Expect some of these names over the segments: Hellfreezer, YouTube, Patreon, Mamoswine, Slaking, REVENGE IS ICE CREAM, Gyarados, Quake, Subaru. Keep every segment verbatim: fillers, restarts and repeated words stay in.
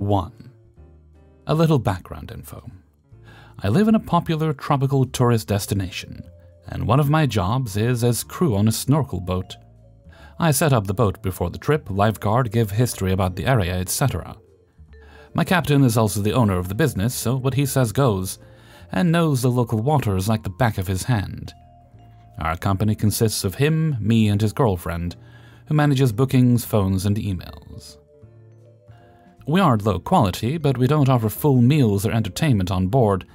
one. A little background info. I live in a popular tropical tourist destination, and one of my jobs is as crew on a snorkel boat. I set up the boat before the trip, lifeguard, give history about the area, et cetera. My captain is also the owner of the business, so what he says goes, and knows the local waters like the back of his hand. Our company consists of him, me, and his girlfriend, who manages bookings, phones, and emails. We aren't low quality, but we don't offer full meals or entertainment on board,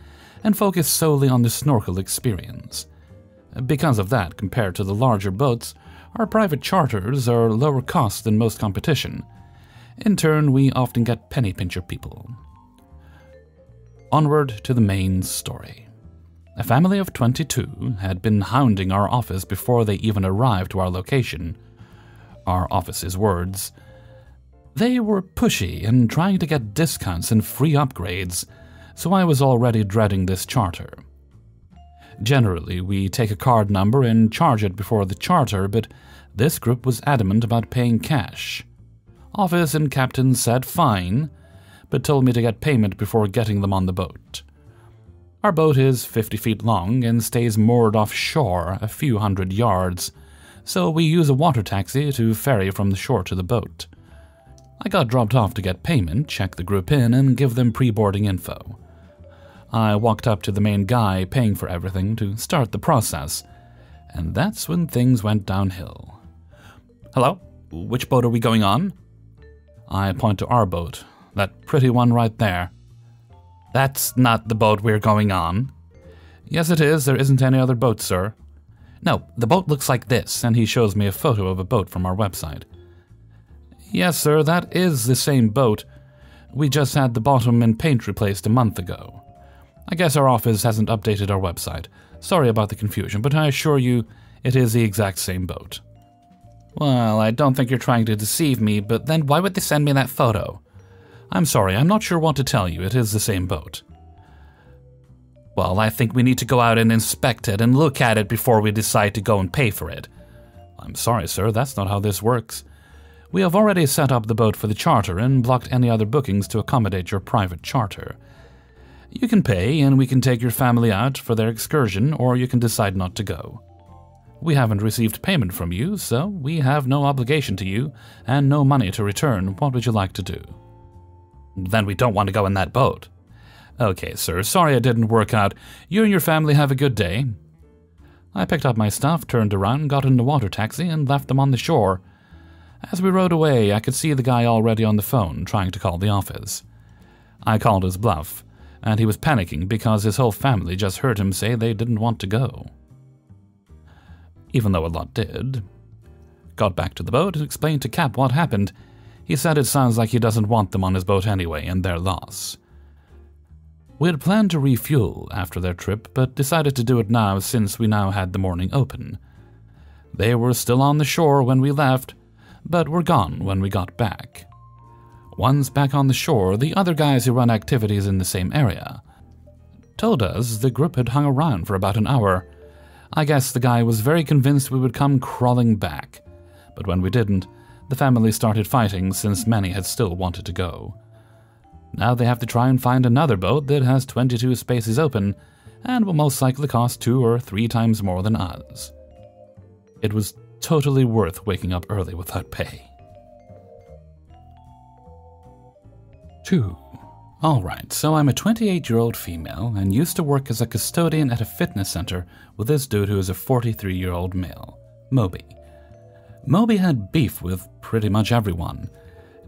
and focus solely on the snorkel experience. Because of that, compared to the larger boats, our private charters are lower cost than most competition. In turn, we often get penny-pincher people. Onward to the main story. A family of twenty-two had been hounding our office before they even arrived to our location. Our office's words. They were pushy and trying to get discounts and free upgrades, so I was already dreading this charter. Generally, we take a card number and charge it before the charter, but this group was adamant about paying cash. Office and captain said fine, but told me to get payment before getting them on the boat. Our boat is fifty feet long and stays moored offshore a few hundred yards, so we use a water taxi to ferry from the shore to the boat. I got dropped off to get payment, check the group in, and give them pre-boarding info. I walked up to the main guy paying for everything to start the process, and that's when things went downhill. Hello? Which boat are we going on? I point to our boat, that pretty one right there. That's not the boat we're going on. Yes it is, there isn't any other boat, sir. No, the boat looks like this, and he shows me a photo of a boat from our website. Yes sir, that is the same boat. We just had the bottom and paint replaced a month ago. I guess our office hasn't updated our website. Sorry about the confusion, but I assure you, it is the exact same boat. Well, I don't think you're trying to deceive me, but then why would they send me that photo? I'm sorry, I'm not sure what to tell you, it is the same boat. Well, I think we need to go out and inspect it and look at it before we decide to go and pay for it. I'm sorry, sir, that's not how this works. We have already set up the boat for the charter and blocked any other bookings to accommodate your private charter. You can pay, and we can take your family out for their excursion, or you can decide not to go. We haven't received payment from you, so we have no obligation to you, and no money to return. What would you like to do? Then we don't want to go in that boat. Okay, sir, sorry it didn't work out. You and your family have a good day. I picked up my stuff, turned around, got in the water taxi, and left them on the shore. As we rode away, I could see the guy already on the phone, trying to call the office. I called his bluff, and he was panicking because his whole family just heard him say they didn't want to go. Even though a lot did. Got back to the boat and explained to Cap what happened. He said it sounds like he doesn't want them on his boat anyway, and their loss. We had planned to refuel after their trip, but decided to do it now since we now had the morning open. They were still on the shore when we left, but were gone when we got back. One's back on the shore, the other guys who run activities in the same area. Told us the group had hung around for about an hour. I guess the guy was very convinced we would come crawling back. But when we didn't, the family started fighting since many had still wanted to go. Now they have to try and find another boat that has twenty-two spaces open and will most likely cost two or three times more than ours. It was totally worth waking up early without pay. two. Alright, so I'm a twenty-eight-year-old female and used to work as a custodian at a fitness center with this dude who is a forty-three-year-old male, Moby. Moby had beef with pretty much everyone,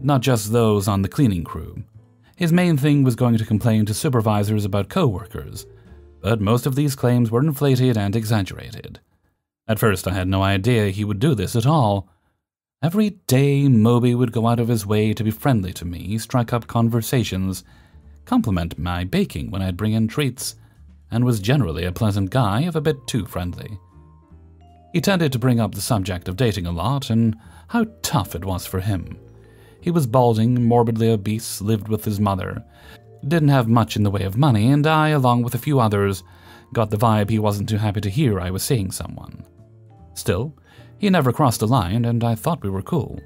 not just those on the cleaning crew. His main thing was going to complain to supervisors about co-workers, but most of these claims were inflated and exaggerated. At first I had no idea he would do this at all. Every day, Moby would go out of his way to be friendly to me, strike up conversations, compliment my baking when I'd bring in treats, and was generally a pleasant guy if a bit too friendly. He tended to bring up the subject of dating a lot and how tough it was for him. He was balding, morbidly obese, lived with his mother, didn't have much in the way of money, and I, along with a few others, got the vibe he wasn't too happy to hear I was seeing someone. Still, he never crossed a line, and I thought we were cool.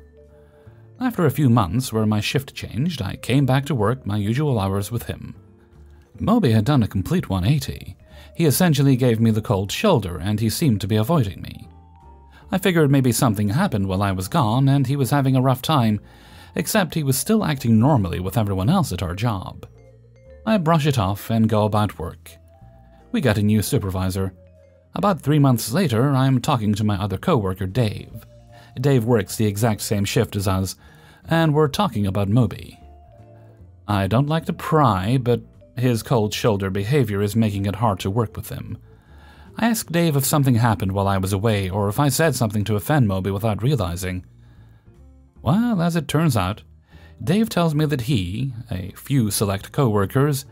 After a few months where my shift changed, I came back to work my usual hours with him. Moby had done a complete one eighty. He essentially gave me the cold shoulder and he seemed to be avoiding me. I figured maybe something happened while I was gone and he was having a rough time, except he was still acting normally with everyone else at our job. I brush it off and go about work. We got a new supervisor. About three months later, I'm talking to my other coworker, Dave. Dave works the exact same shift as us, and we're talking about Moby. I don't like to pry, but his cold shoulder behavior is making it hard to work with him. I ask Dave if something happened while I was away, or if I said something to offend Moby without realizing. Well, as it turns out, Dave tells me that he, a few select co-workers,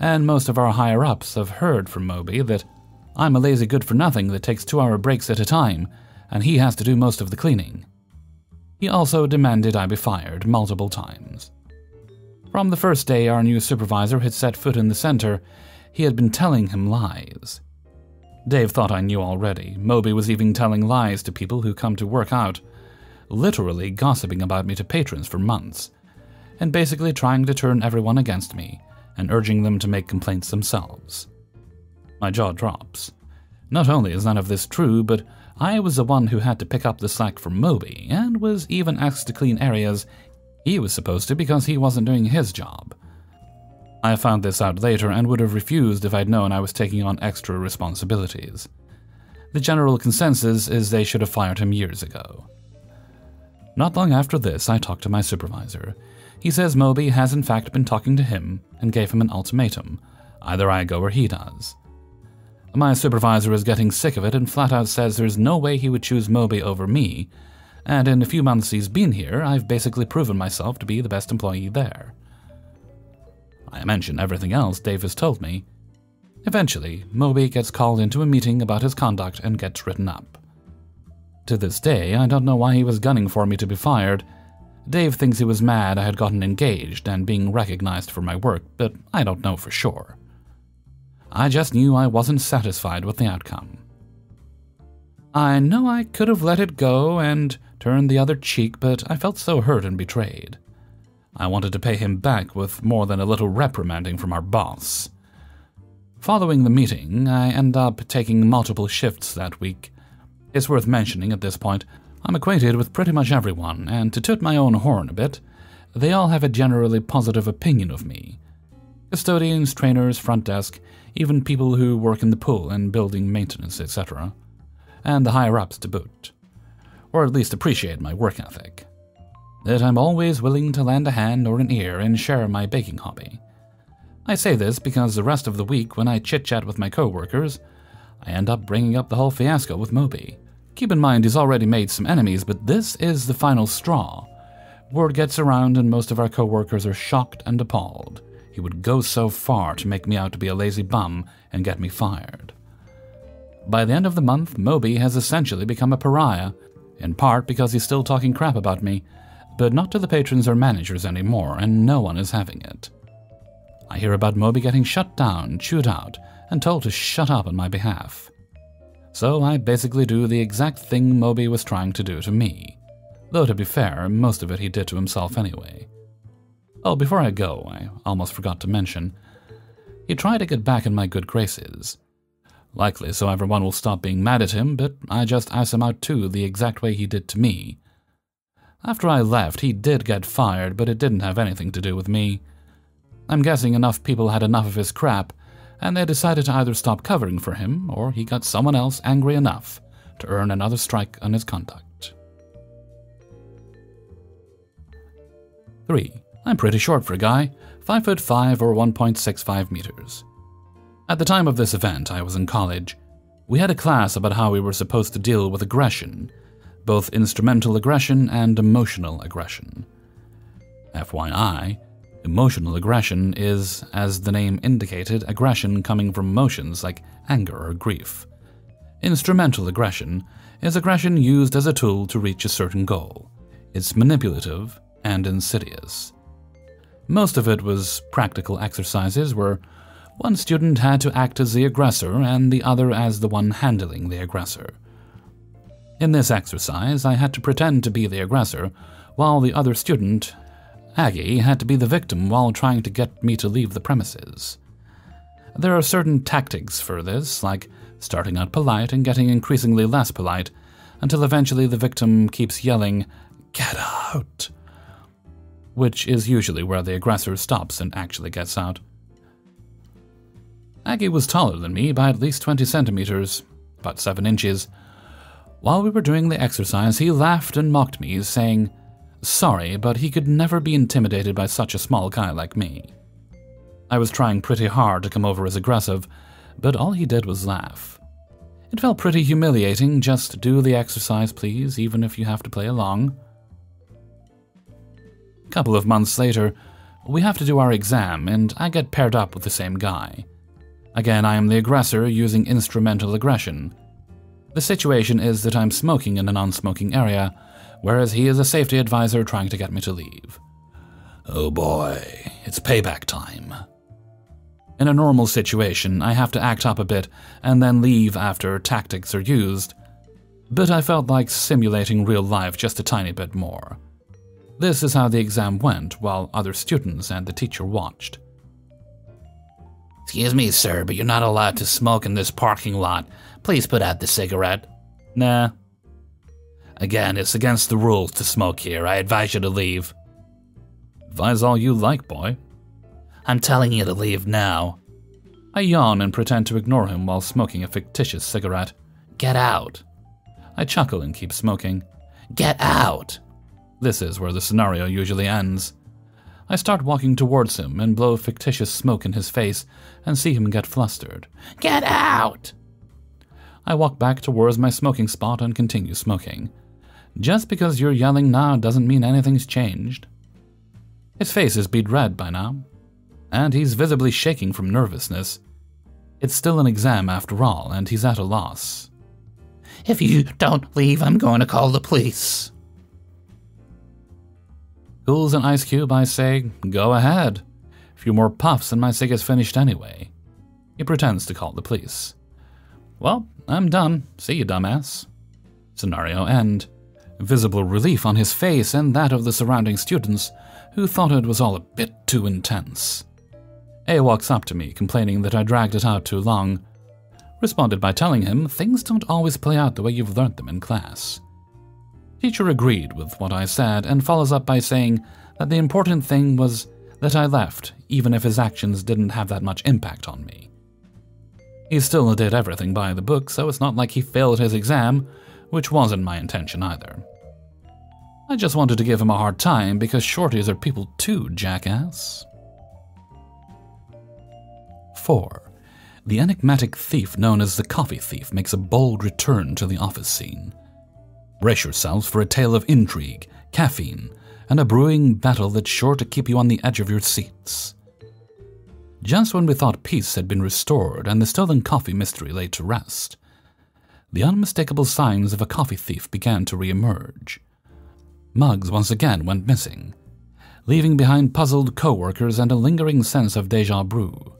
and most of our higher-ups have heard from Moby that I'm a lazy good-for-nothing that takes two-hour breaks at a time, and he has to do most of the cleaning. He also demanded I be fired multiple times. From the first day our new supervisor had set foot in the center, he had been telling him lies. Dave thought I knew already. Moby was even telling lies to people who come to work out, literally gossiping about me to patrons for months, and basically trying to turn everyone against me and urging them to make complaints themselves. My jaw drops. Not only is none of this true, but I was the one who had to pick up the slack for Moby and was even asked to clean areas he was supposed to because he wasn't doing his job. I found this out later and would have refused if I'd known I was taking on extra responsibilities. The general consensus is they should have fired him years ago. Not long after this, I talked to my supervisor. He says Moby has in fact been talking to him and gave him an ultimatum, either I go or he does. My supervisor is getting sick of it and flat out says there's no way he would choose Moby over me, and in the few months he's been here, I've basically proven myself to be the best employee there. I mention everything else Dave has told me. Eventually, Moby gets called into a meeting about his conduct and gets written up. To this day, I don't know why he was gunning for me to be fired. Dave thinks he was mad I had gotten engaged and being recognized for my work, but I don't know for sure. I just knew I wasn't satisfied with the outcome. I know I could have let it go and turned the other cheek, but I felt so hurt and betrayed. I wanted to pay him back with more than a little reprimanding from our boss. Following the meeting, I end up taking multiple shifts that week. It's worth mentioning at this point, I'm acquainted with pretty much everyone, and to toot my own horn a bit, they all have a generally positive opinion of me. Custodians, trainers, front desk, even people who work in the pool and building maintenance, et cetera, and the higher-ups to boot, or at least appreciate my work ethic. That I'm always willing to lend a hand or an ear and share my baking hobby. I say this because the rest of the week when I chit-chat with my co-workers, I end up bringing up the whole fiasco with Moby. Keep in mind he's already made some enemies, but this is the final straw. Word gets around and most of our co-workers are shocked and appalled. He would go so far to make me out to be a lazy bum and get me fired. By the end of the month, Moby has essentially become a pariah, in part because he's still talking crap about me, but not to the patrons or managers anymore, and no one is having it. I hear about Moby getting shut down, chewed out, and told to shut up on my behalf. So I basically do the exact thing Moby was trying to do to me. Though to be fair, most of it he did to himself anyway. Oh, before I go, I almost forgot to mention, he tried to get back in my good graces. Likely so everyone will stop being mad at him, but I just asked him out too the exact way he did to me. After I left, he did get fired, but it didn't have anything to do with me. I'm guessing enough people had enough of his crap, and they decided to either stop covering for him, or he got someone else angry enough to earn another strike on his conduct. three. I'm pretty short for a guy, five foot five or one point six five meters. At the time of this event, I was in college. We had a class about how we were supposed to deal with aggression, both instrumental aggression and emotional aggression. F Y I, emotional aggression is, as the name indicated, aggression coming from emotions like anger or grief. Instrumental aggression is aggression used as a tool to reach a certain goal. It's manipulative and insidious. Most of it was practical exercises where one student had to act as the aggressor and the other as the one handling the aggressor. In this exercise, I had to pretend to be the aggressor while the other student, Aggie, had to be the victim while trying to get me to leave the premises. There are certain tactics for this, like starting out polite and getting increasingly less polite, until eventually the victim keeps yelling, "Get out!" which is usually where the aggressor stops and actually gets out. Aggie was taller than me by at least twenty centimeters, about seven inches. While we were doing the exercise, he laughed and mocked me, saying, "Sorry, but he could never be intimidated by such a small guy like me." I was trying pretty hard to come over as aggressive, but all he did was laugh. It felt pretty humiliating. Just do the exercise, please, even if you have to play along. A couple of months later, we have to do our exam, and I get paired up with the same guy. Again, I am the aggressor using instrumental aggression. The situation is that I'm smoking in a non-smoking area, whereas he is a safety advisor trying to get me to leave. Oh boy, it's payback time. In a normal situation, I have to act up a bit and then leave after tactics are used, but I felt like simulating real life just a tiny bit more. This is how the exam went while other students and the teacher watched. "Excuse me, sir, but you're not allowed to smoke in this parking lot. Please put out the cigarette." "Nah." "Again, it's against the rules to smoke here. I advise you to leave." "Advise all you like, boy." "I'm telling you to leave now." I yawn and pretend to ignore him while smoking a fictitious cigarette. "Get out." I chuckle and keep smoking. "Get out." This is where the scenario usually ends. I start walking towards him and blow fictitious smoke in his face and see him get flustered. "Get out!" I walk back towards my smoking spot and continue smoking. Just because you're yelling now doesn't mean anything's changed. His face is beat red by now, and he's visibly shaking from nervousness. It's still an exam after all, and he's at a loss. "If you don't leave, I'm going to call the police." Cool as an ice cube, I say, "Go ahead. A few more puffs and my cig is finished anyway." He pretends to call the police. "Well, I'm done. See you, dumbass." Scenario end. Visible relief on his face and that of the surrounding students, who thought it was all a bit too intense. A walks up to me, complaining that I dragged it out too long. Responded by telling him things don't always play out the way you've learned them in class. Teacher agreed with what I said and follows up by saying that the important thing was that I left, even if his actions didn't have that much impact on me. He still did everything by the book, so it's not like he failed his exam, which wasn't my intention either. I just wanted to give him a hard time because shorties are people too, jackass. four. The enigmatic thief known as the coffee thief makes a bold return to the office scene. Brace yourselves for a tale of intrigue, caffeine, and a brewing battle that's sure to keep you on the edge of your seats. Just when we thought peace had been restored and the stolen coffee mystery laid to rest, the unmistakable signs of a coffee thief began to reemerge. Mugs once again went missing, leaving behind puzzled co-workers and a lingering sense of deja vu.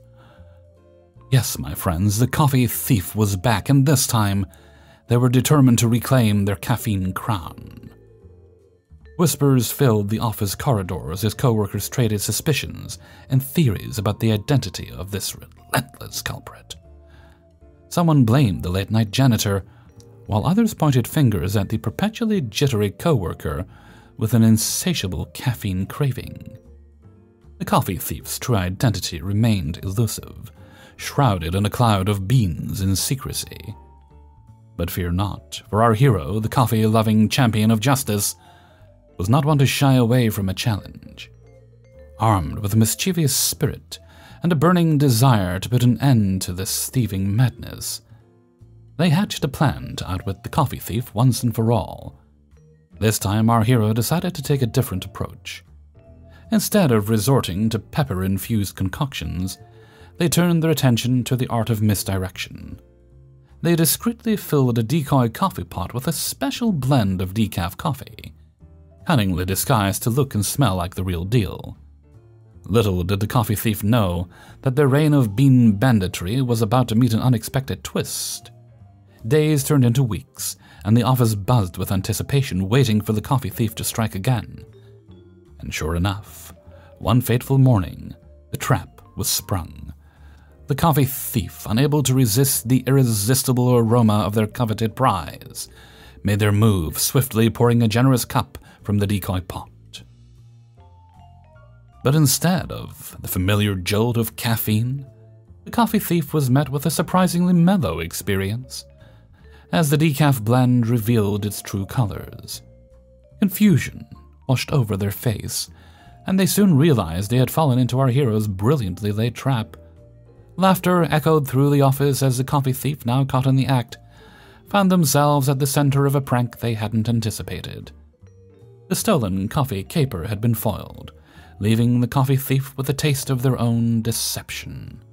Yes, my friends, the coffee thief was back, and this time they were determined to reclaim their caffeine crown. Whispers filled the office corridors as co-workers traded suspicions and theories about the identity of this relentless culprit. Someone blamed the late-night janitor, while others pointed fingers at the perpetually jittery co-worker with an insatiable caffeine craving. The coffee thief's true identity remained elusive, shrouded in a cloud of beans and secrecy. But fear not, for our hero, the coffee-loving champion of justice, was not one to shy away from a challenge. Armed with a mischievous spirit and a burning desire to put an end to this thieving madness, they hatched a plan to outwit the coffee thief once and for all. This time, our hero decided to take a different approach. Instead of resorting to pepper-infused concoctions, they turned their attention to the art of misdirection. They discreetly filled a decoy coffee pot with a special blend of decaf coffee, cunningly disguised to look and smell like the real deal. Little did the coffee thief know that their reign of bean banditry was about to meet an unexpected twist. Days turned into weeks, and the office buzzed with anticipation, waiting for the coffee thief to strike again. And sure enough, one fateful morning, the trap was sprung. The coffee thief, unable to resist the irresistible aroma of their coveted prize, made their move, swiftly pouring a generous cup from the decoy pot. But instead of the familiar jolt of caffeine, the coffee thief was met with a surprisingly mellow experience, as the decaf blend revealed its true colors. Confusion washed over their face, and they soon realized they had fallen into our hero's brilliantly laid trap. Laughter echoed through the office as the coffee thief, now caught in the act, found themselves at the center of a prank they hadn't anticipated. The stolen coffee caper had been foiled, leaving the coffee thief with a taste of their own deception.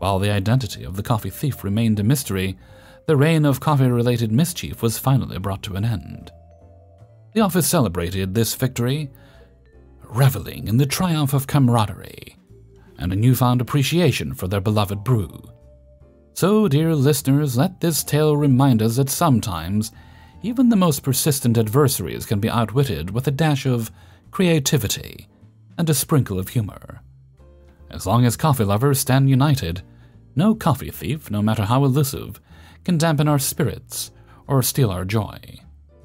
While the identity of the coffee thief remained a mystery, the reign of coffee-related mischief was finally brought to an end. The office celebrated this victory, reveling in the triumph of camaraderie and a newfound appreciation for their beloved brew. So, dear listeners, let this tale remind us that sometimes even the most persistent adversaries can be outwitted with a dash of creativity, and a sprinkle of humor. As long as coffee lovers stand united, no coffee thief, no matter how elusive, can dampen our spirits or steal our joy.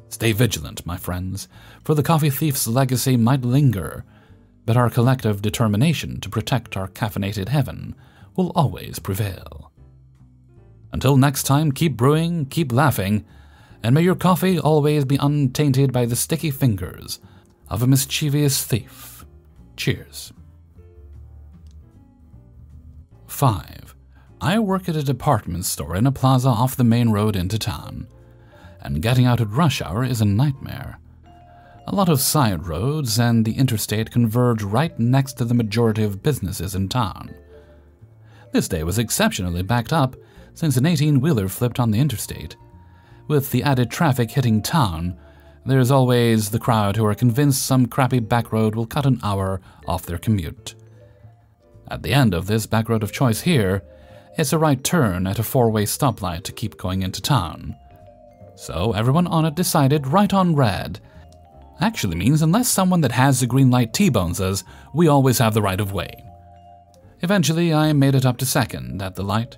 Stay vigilant, my friends, for the coffee thief's legacy might linger, but our collective determination to protect our caffeinated heaven will always prevail. Until next time, keep brewing, keep laughing, and may your coffee always be untainted by the sticky fingers of a mischievous thief. Cheers. five. I work at a department store in a plaza off the main road into town, and getting out at rush hour is a nightmare. A lot of side roads and the interstate converge right next to the majority of businesses in town. This day was exceptionally backed up since an eighteen-wheeler flipped on the interstate. With the added traffic hitting town, there's always the crowd who are convinced some crappy backroad will cut an hour off their commute. At the end of this backroad of choice here, it's a right turn at a four-way stoplight to keep going into town. So everyone on it decided right on red. Actually means unless someone that has the green light T-bones us, we always have the right of way. Eventually, I made it up to second at the light.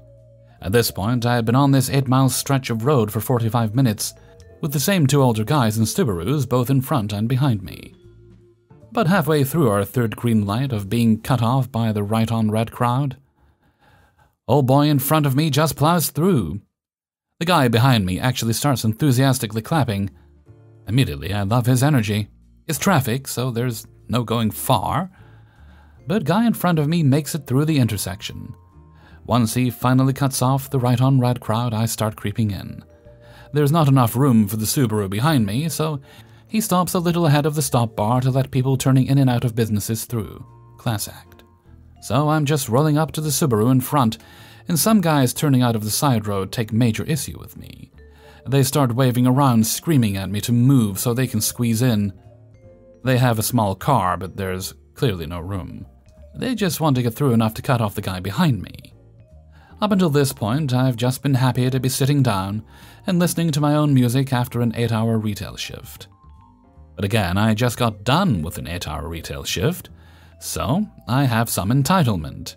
At this point, I had been on this eight-mile stretch of road for forty-five minutes, with the same two older guys in Subarus both in front and behind me. But halfway through our third green light of being cut off by the right-on-red crowd, old boy in front of me just plows through. The guy behind me actually starts enthusiastically clapping. Immediately, I love his energy. It's traffic, so there's no going far. But guy in front of me makes it through the intersection. Once he finally cuts off the right-on-red crowd, I start creeping in. There's not enough room for the Subaru behind me, so he stops a little ahead of the stop bar to let people turning in and out of businesses through. Class act. So I'm just rolling up to the Subaru in front, and some guys turning out of the side road take major issue with me. They start waving around, screaming at me to move so they can squeeze in. They have a small car, but there's clearly no room. They just want to get through enough to cut off the guy behind me. Up until this point, I've just been happy to be sitting down and listening to my own music after an eight-hour retail shift. But again, I just got done with an eight-hour retail shift, so I have some entitlement.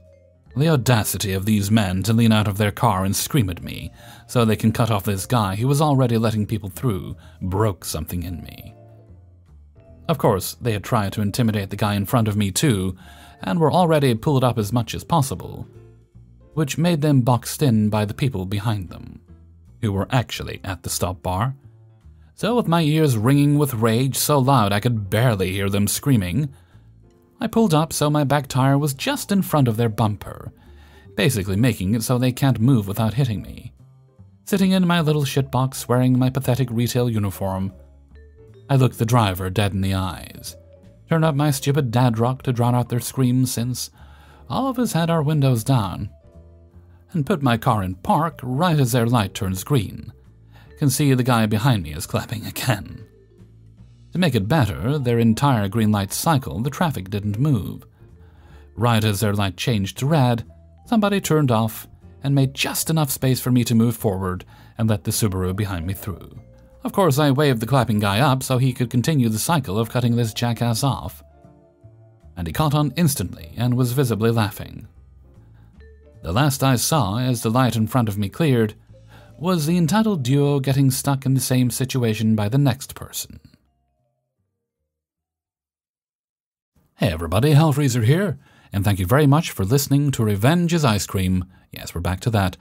The audacity of these men to lean out of their car and scream at me so they can cut off this guy who was already letting people through broke something in me. Of course, they had tried to intimidate the guy in front of me too, and were already pulled up as much as possible, which made them boxed in by the people behind them, who were actually at the stop bar. So with my ears ringing with rage so loud I could barely hear them screaming, I pulled up so my back tire was just in front of their bumper, basically making it so they can't move without hitting me. Sitting in my little shitbox wearing my pathetic retail uniform, I looked the driver dead in the eyes, turned up my stupid dad rock to drown out their screams since all of us had our windows down, and put my car in park right as their light turns green. Can see the guy behind me is clapping again. To make it better, their entire green light cycle, the traffic didn't move. Right as their light changed to red, somebody turned off and made just enough space for me to move forward and let the Subaru behind me through. Of course, I waved the clapping guy up so he could continue the cycle of cutting this jackass off. And he caught on instantly and was visibly laughing. The last I saw, as the light in front of me cleared, was the entitled duo getting stuck in the same situation by the next person. Hey everybody, Hellfreezer here, and thank you very much for listening to Revenge is Ice Cream, yes we're back to that,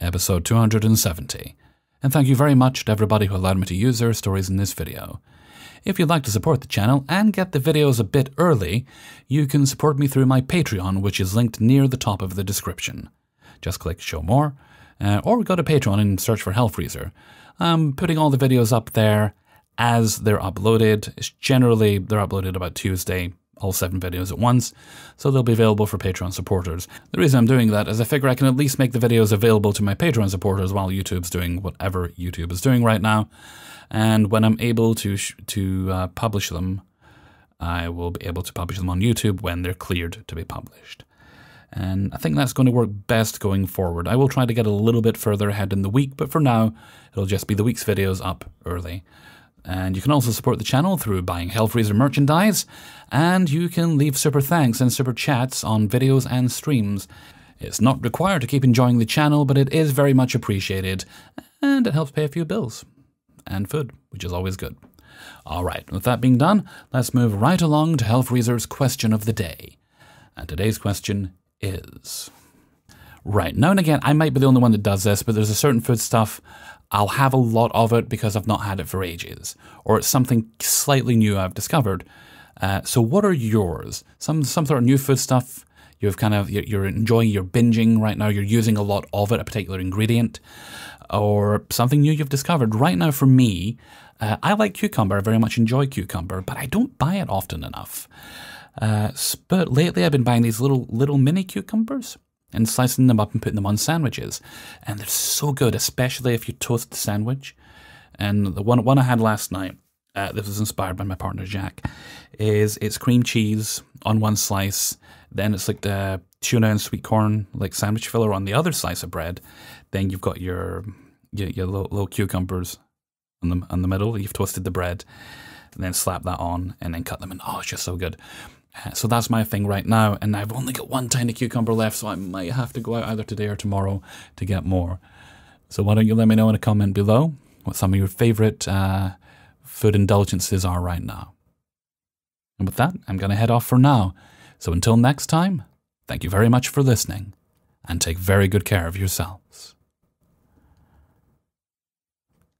episode two hundred seventy. And thank you very much to everybody who allowed me to use their stories in this video. If you'd like to support the channel and get the videos a bit early, you can support me through my Patreon, which is linked near the top of the description. Just click Show More, uh, or go to Patreon and search for Hellfreezer. I'm putting all the videos up there as they're uploaded. It's generally, they're uploaded about Tuesday, all seven videos at once, so they'll be available for Patreon supporters. The reason I'm doing that is I figure I can at least make the videos available to my Patreon supporters while YouTube's doing whatever YouTube is doing right now. And when I'm able to sh to uh, publish them, I will be able to publish them on YouTube when they're cleared to be published. And I think that's going to work best going forward. I will try to get a little bit further ahead in the week, but for now, it'll just be the week's videos up early. And you can also support the channel through buying Hellfreezer merchandise, and you can leave super thanks and super chats on videos and streams. It's not required to keep enjoying the channel, but it is very much appreciated, and it helps pay a few bills. And food, which is always good. Alright, with that being done, let's move right along to Hellfreezer's question of the day. And today's question is... Right, now and again, I might be the only one that does this, but there's a certain food stuff I'll have a lot of it because I've not had it for ages, or it's something slightly new I've discovered. Uh, so what are yours? Some some sort of new food stuff you've kind of you're enjoying, you're binging right now, you're using a lot of it, a particular ingredient, or something new you've discovered. Right now for me, uh, I like cucumber. I very much enjoy cucumber, but I don't buy it often enough. Uh, but lately I've been buying these little little mini cucumbers and slicing them up and putting them on sandwiches. And they're so good, especially if you toast the sandwich. And the one, one I had last night, uh, this was inspired by my partner Jack, is it's cream cheese on one slice, then it's like the tuna and sweet corn like sandwich filler on the other slice of bread. Then you've got your your, your little, little cucumbers in the, in the middle. You've toasted the bread, and then slap that on and then cut them in. Oh, it's just so good. So that's my thing right now, and I've only got one tiny cucumber left, so I might have to go out either today or tomorrow to get more. So why don't you let me know in a comment below what some of your favorite uh, food indulgences are right now. And with that, I'm going to head off for now. So until next time, thank you very much for listening, and take very good care of yourselves.